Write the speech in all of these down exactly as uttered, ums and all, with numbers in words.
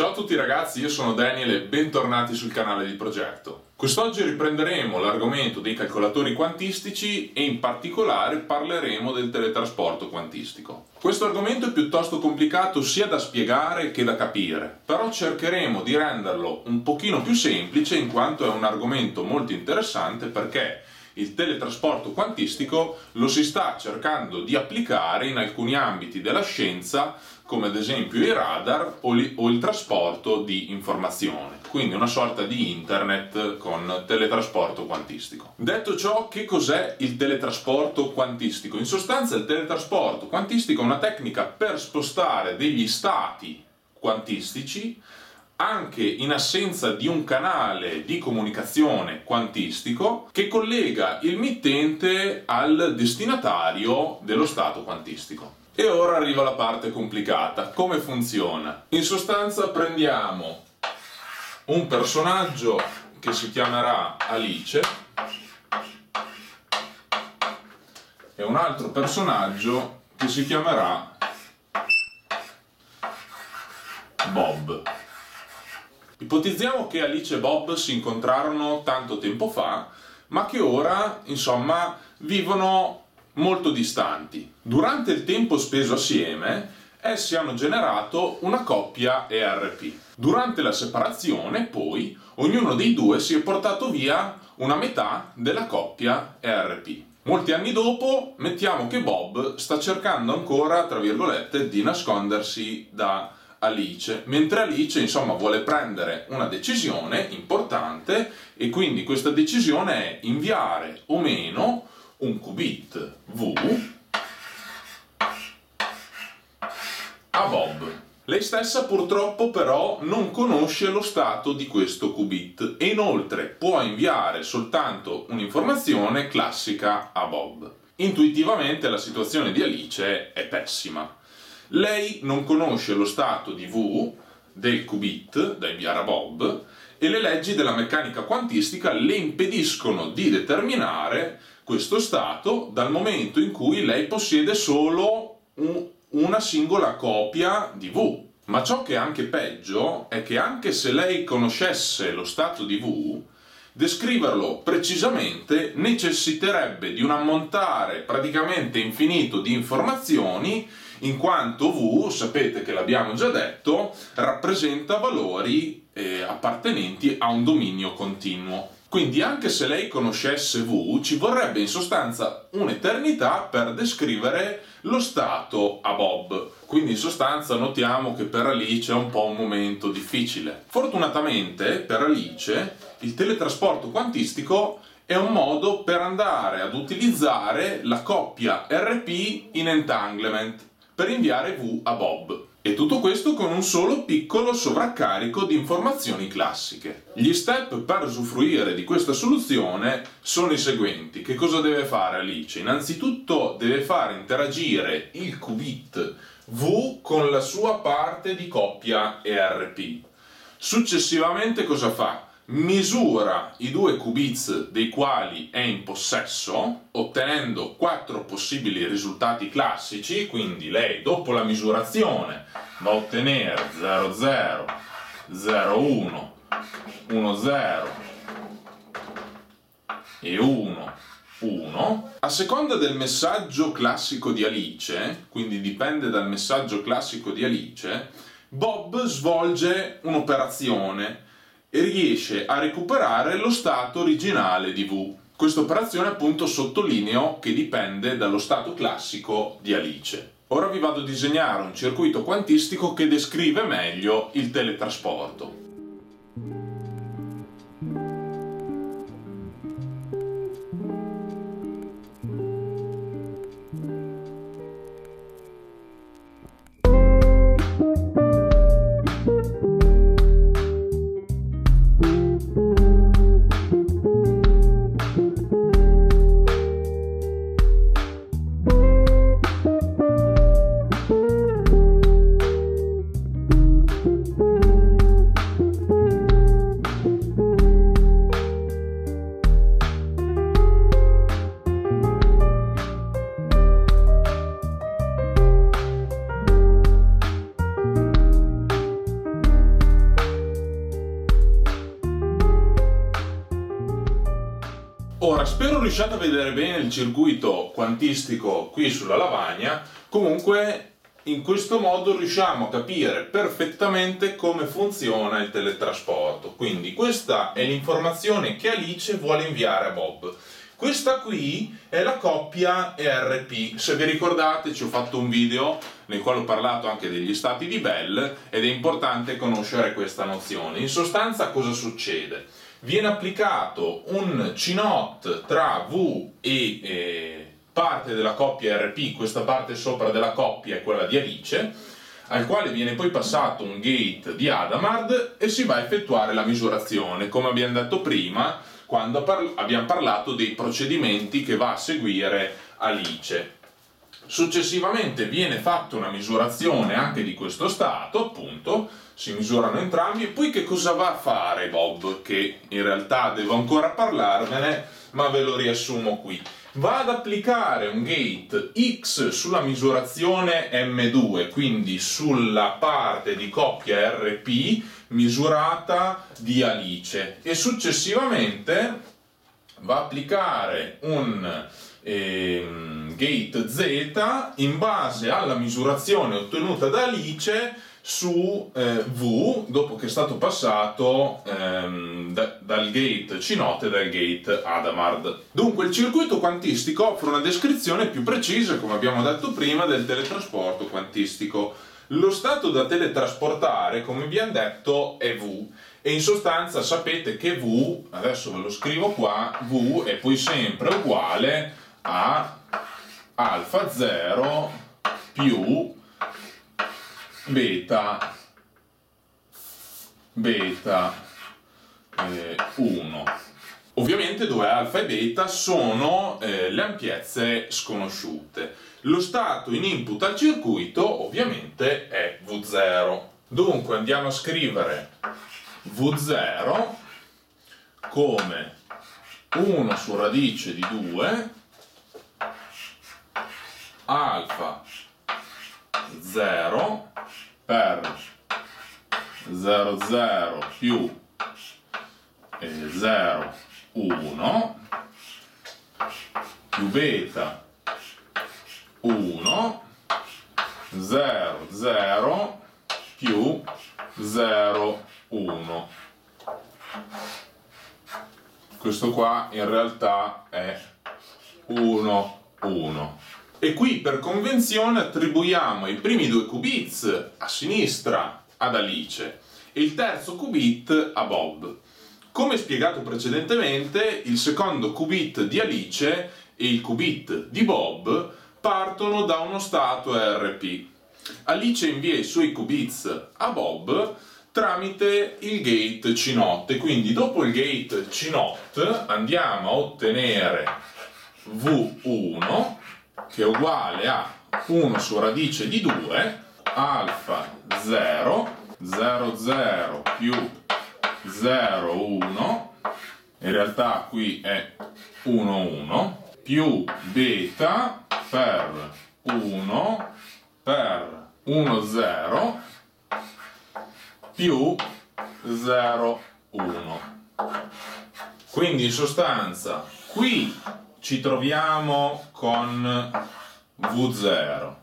Ciao a tutti ragazzi, io sono Daniel e bentornati sul canale di Progetto. Quest'oggi riprenderemo l'argomento dei calcolatori quantistici e in particolare parleremo del teletrasporto quantistico. Questo argomento è piuttosto complicato sia da spiegare che da capire, però cercheremo di renderlo un pochino più semplice in quanto è un argomento molto interessante perché il teletrasporto quantistico lo si sta cercando di applicare in alcuni ambiti della scienza, come ad esempio i radar o, li, o il trasporto di informazione, quindi una sorta di internet con teletrasporto quantistico. Detto ciò, che cos'è il teletrasporto quantistico? In sostanza il teletrasporto quantistico è una tecnica per spostare degli stati quantistici anche in assenza di un canale di comunicazione quantistico che collega il mittente al destinatario dello stato quantistico. E ora arriva la parte complicata. Come funziona? In sostanza prendiamo un personaggio che si chiamerà Alice e un altro personaggio che si chiamerà Bob. Ipotizziamo che Alice e Bob si incontrarono tanto tempo fa, ma che ora, insomma, vivono molto distanti. Durante il tempo speso assieme, essi hanno generato una coppia E R P. Durante la separazione, poi, ognuno dei due si è portato via una metà della coppia E R P. Molti anni dopo, mettiamo che Bob sta cercando ancora, tra virgolette, di nascondersi da Alice, mentre Alice insomma vuole prendere una decisione importante e quindi questa decisione è inviare o meno un qubit V a Bob. Lei stessa purtroppo però non conosce lo stato di questo qubit e inoltre può inviare soltanto un'informazione classica a Bob. Intuitivamente la situazione di Alice è pessima. Lei non conosce lo stato di V del qubit da inviare a Bob e le leggi della meccanica quantistica le impediscono di determinare questo stato dal momento in cui lei possiede solo un, una singola copia di V. Ma ciò che è anche peggio è che anche se lei conoscesse lo stato di V, descriverlo precisamente necessiterebbe di un ammontare praticamente infinito di informazioni, in quanto V, sapete che l'abbiamo già detto, rappresenta valori eh, appartenenti a un dominio continuo. Quindi anche se lei conoscesse V, ci vorrebbe in sostanza un'eternità per descrivere lo stato a Bob. Quindi in sostanza notiamo che per Alice è un po' un momento difficile. Fortunatamente per Alice il teletrasporto quantistico è un modo per andare ad utilizzare la coppia R P in entanglement per inviare V a Bob. E tutto questo con un solo piccolo sovraccarico di informazioni classiche. Gli step per usufruire di questa soluzione sono i seguenti. Che cosa deve fare Alice? Innanzitutto deve fare interagire il qubit V con la sua parte di coppia E R P. Successivamente cosa fa? Misura i due qubits dei quali è in possesso, ottenendo quattro possibili risultati classici, quindi lei dopo la misurazione va a ottenere zero zero, zero uno, uno zero e uno uno. A seconda del messaggio classico di Alice, quindi dipende dal messaggio classico di Alice, Bob svolge un'operazione e riesce a recuperare lo stato originale di V. Questa operazione appunto sottolineo che dipende dallo stato classico di Alice. Ora vi vado a disegnare un circuito quantistico che descrive meglio il teletrasporto. Ora, spero riusciate a vedere bene il circuito quantistico qui sulla lavagna. Comunque, in questo modo riusciamo a capire perfettamente come funziona il teletrasporto. Quindi questa è l'informazione che Alice vuole inviare a Bob. Questa qui è la coppia E R P. Se vi ricordate, ci ho fatto un video nel quale ho parlato anche degli stati di Bell ed è importante conoscere questa nozione. In sostanza, cosa succede? Viene applicato un C NOT tra V e eh, parte della coppia E R P, questa parte sopra della coppia è quella di Alice, al quale viene poi passato un gate di Hadamard e si va a effettuare la misurazione, come abbiamo detto prima, quando par- abbiamo parlato dei procedimenti che va a seguire Alice. Successivamente viene fatta una misurazione anche di questo stato, appunto, si misurano entrambi, e poi che cosa va a fare Bob? Che in realtà devo ancora parlarvene, ma ve lo riassumo qui. Va ad applicare un gate X sulla misurazione M due, quindi sulla parte di coppia R P misurata di Alice, e successivamente va a applicare un ehm, gate Z in base alla misurazione ottenuta da Alice su eh, V, dopo che è stato passato ehm, da, dal gate C NOT e dal gate Hadamard. Dunque il circuito quantistico offre una descrizione più precisa, come abbiamo detto prima, del teletrasporto quantistico. Lo stato da teletrasportare, come vi hanno detto, è V, e in sostanza sapete che V, adesso ve lo scrivo qua, V è poi sempre uguale a alfa zero più beta beta eh, uno. Ovviamente dove alfa e beta sono eh, le ampiezze sconosciute. Lo stato in input al circuito ovviamente è V zero. Dunque andiamo a scrivere V zero come uno su radice di due alfa zero per zero zero più zero uno più beta uno zero zero più zero uno. Questo qua in realtà è uno uno. E qui per convenzione attribuiamo i primi due qubits a sinistra ad Alice e il terzo qubit a Bob. Come spiegato precedentemente, il secondo qubit di Alice e il qubit di Bob partono da uno stato E R P. Alice invia i suoi qubits a Bob tramite il gate C NOT, quindi dopo il gate C NOT andiamo a ottenere V uno che è uguale a uno su radice di due alfa zero zero zero più zero uno, in realtà qui è uno uno, più beta per uno per uno zero più zero uno. Quindi in sostanza qui ci troviamo con V zero,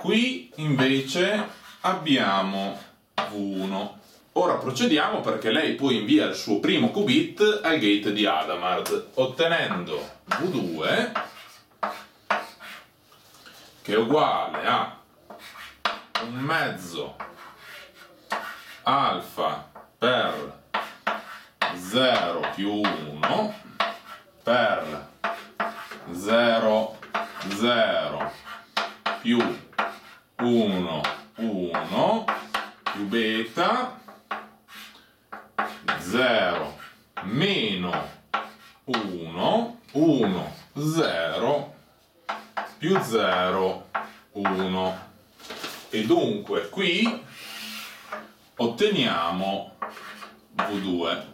qui invece abbiamo V uno. Ora procediamo perché lei poi invia il suo primo qubit al gate di Hadamard, ottenendo V due che è uguale a un mezzo alfa per zero più uno per zero zero più uno uno più beta zero meno uno uno zero più zero, uno. E dunque qui otteniamo V due.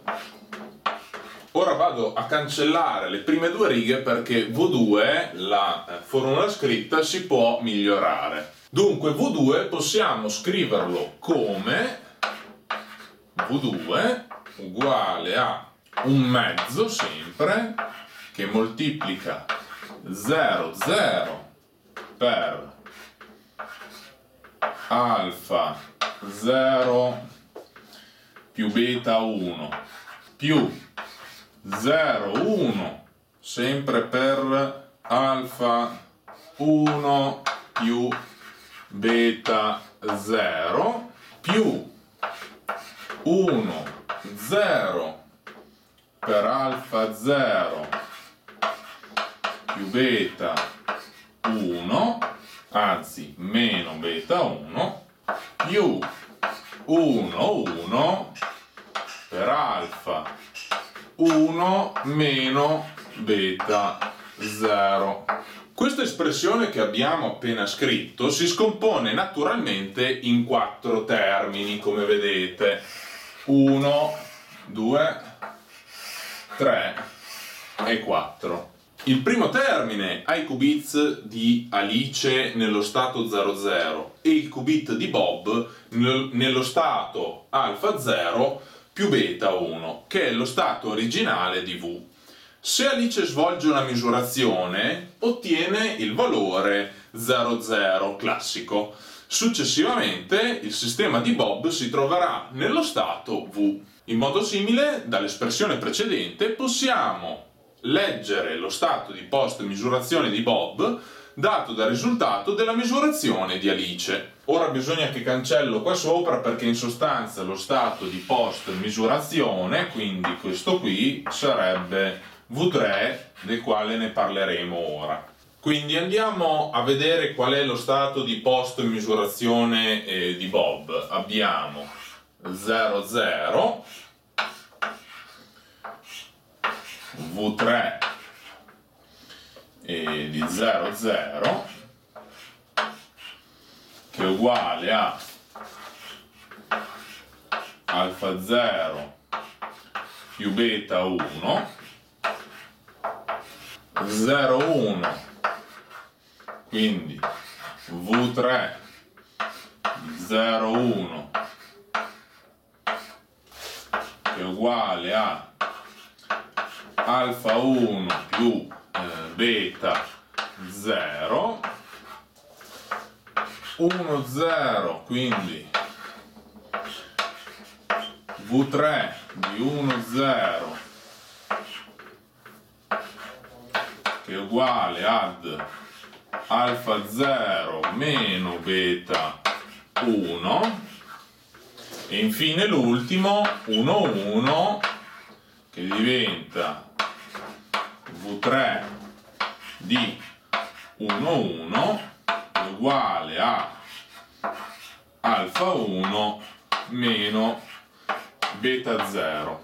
Ora vado a cancellare le prime due righe perché V due, la formula scritta, si può migliorare. Dunque V due possiamo scriverlo come V due uguale a un mezzo sempre che moltiplica zero zero per alfa zero più beta uno più zero uno sempre per alfa uno più beta zero più uno zero per alfa zero più beta uno, anzi meno beta uno, più uno uno per alfa uno meno beta zero. Questa espressione che abbiamo appena scritto si scompone naturalmente in quattro termini, come vedete: uno, due, tre e quattro. Il primo termine ha i qubit di Alice nello stato zero zero e il qubit di Bob nello stato alfa zero più beta uno, che è lo stato originale di V. Se Alice svolge una misurazione, ottiene il valore zero zero classico. Successivamente il sistema di Bob si troverà nello stato V. In modo simile, dall'espressione precedente possiamo leggere lo stato di post-misurazione di Bob dato dal risultato della misurazione di Alice. Ora bisogna che cancello qua sopra, perché in sostanza lo stato di post-misurazione, quindi questo qui, sarebbe V tre, del quale ne parleremo ora. Quindi andiamo a vedere qual è lo stato di post-misurazione eh, di Bob. Abbiamo zero zero, V tre eh, di zero zero, che è uguale a alfa zero più beta uno, zero uno, quindi V tre zero uno è uguale a alfa uno più eh, beta zero, uno zero, quindi V tre di uno zero che è uguale ad alfa zero meno beta uno, e infine l'ultimo uno uno, che diventa V tre di uno uno è uguale a alfa uno meno beta zero.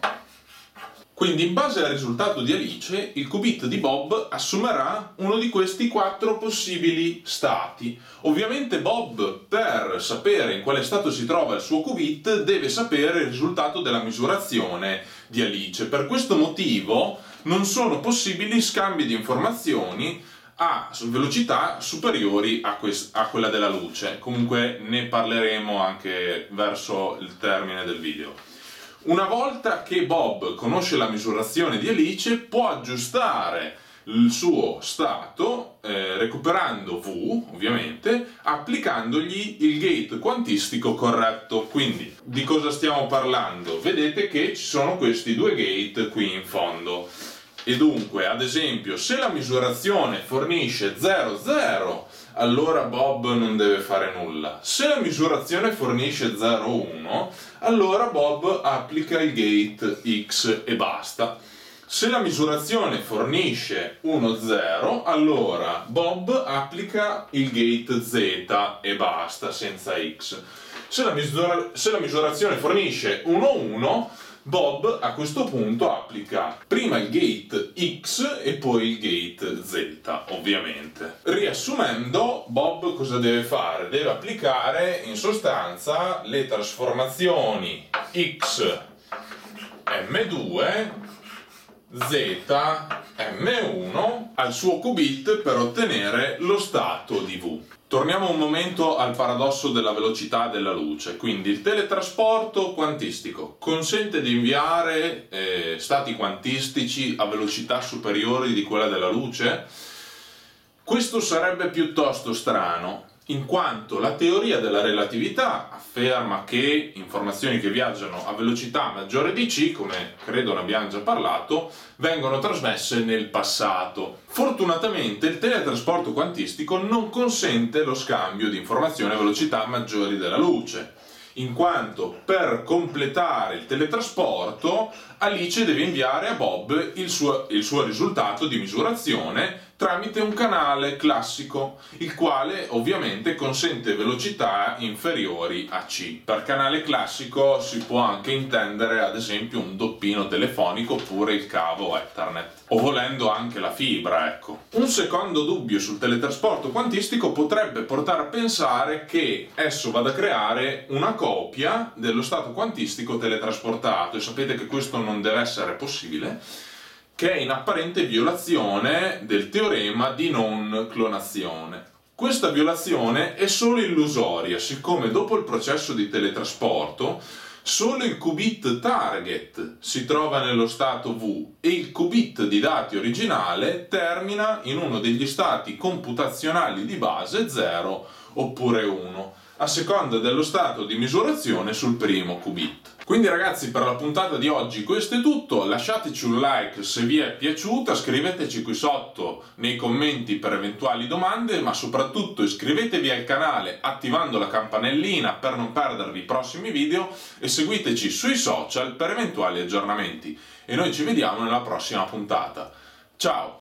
Quindi, in base al risultato di Alice, il qubit di Bob assumerà uno di questi quattro possibili stati. Ovviamente Bob, per sapere in quale stato si trova il suo qubit, deve sapere il risultato della misurazione di Alice. Per questo motivo non sono possibili scambi di informazioni a velocità superiori a, a quella della luce. Comunque ne parleremo anche verso il termine del video. Una volta che Bob conosce la misurazione di Alice, può aggiustare il suo stato eh, recuperando V, ovviamente, applicandogli il gate quantistico corretto. Quindi, di cosa stiamo parlando? Vedete che ci sono questi due gate qui in fondo. E dunque, ad esempio, se la misurazione fornisce zero zero, allora Bob non deve fare nulla. Se la misurazione fornisce zero uno, allora Bob applica il gate X e basta. Se la misurazione fornisce uno zero, allora Bob applica il gate Z e basta, senza X. Se la, misura- se la misurazione fornisce uno uno, Bob a questo punto applica prima il gate X e poi il gate Z, ovviamente. Riassumendo, Bob cosa deve fare? Deve applicare in sostanza le trasformazioni X M due Z M uno al suo qubit per ottenere lo stato di V. Torniamo un momento al paradosso della velocità della luce. Quindi il teletrasporto quantistico consente di inviare eh, stati quantistici a velocità superiori di quella della luce? Questo sarebbe piuttosto strano, in quanto la teoria della relatività afferma che informazioni che viaggiano a velocità maggiore di c, come credo ne abbiamo già parlato, vengono trasmesse nel passato. Fortunatamente il teletrasporto quantistico non consente lo scambio di informazioni a velocità maggiori della luce, in quanto per completare il teletrasporto Alice deve inviare a Bob il suo, il suo risultato di misurazione tramite un canale classico, il quale ovviamente consente velocità inferiori a c. Per canale classico si può anche intendere ad esempio un doppino telefonico oppure il cavo Ethernet, o volendo anche la fibra, ecco. Un secondo dubbio sul teletrasporto quantistico potrebbe portare a pensare che esso vada a creare una copia dello stato quantistico teletrasportato, e sapete che questo non deve essere possibile, che è in apparente violazione del teorema di non clonazione. Questa violazione è solo illusoria, siccome dopo il processo di teletrasporto solo il qubit target si trova nello stato V e il qubit di dati originale termina in uno degli stati computazionali di base zero oppure uno, a seconda dello stato di misurazione sul primo qubit. Quindi ragazzi, per la puntata di oggi questo è tutto. Lasciateci un like se vi è piaciuta, scriveteci qui sotto nei commenti per eventuali domande, ma soprattutto iscrivetevi al canale attivando la campanellina per non perdervi i prossimi video e seguiteci sui social per eventuali aggiornamenti. E noi ci vediamo nella prossima puntata. Ciao!